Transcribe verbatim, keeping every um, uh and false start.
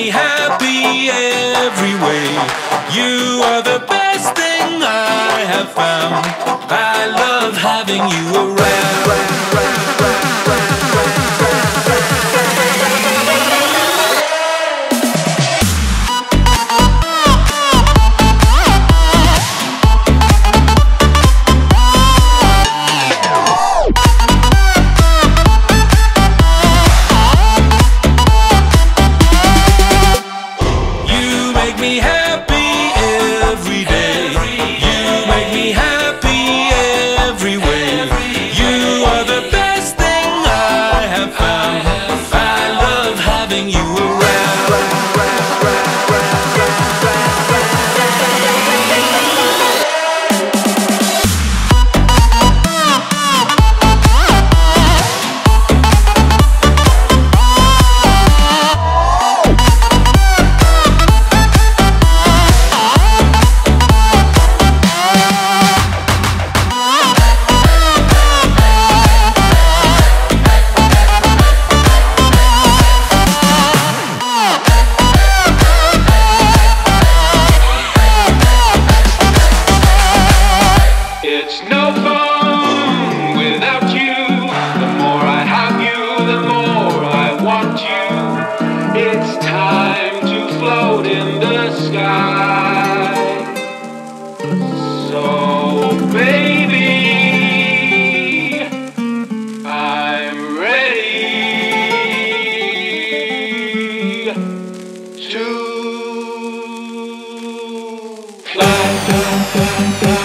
me happy every way. You are the best thing I have found. I love having you around. You make me happy every day. You make me happy every way. You are the best thing I have found. I love having you to fly.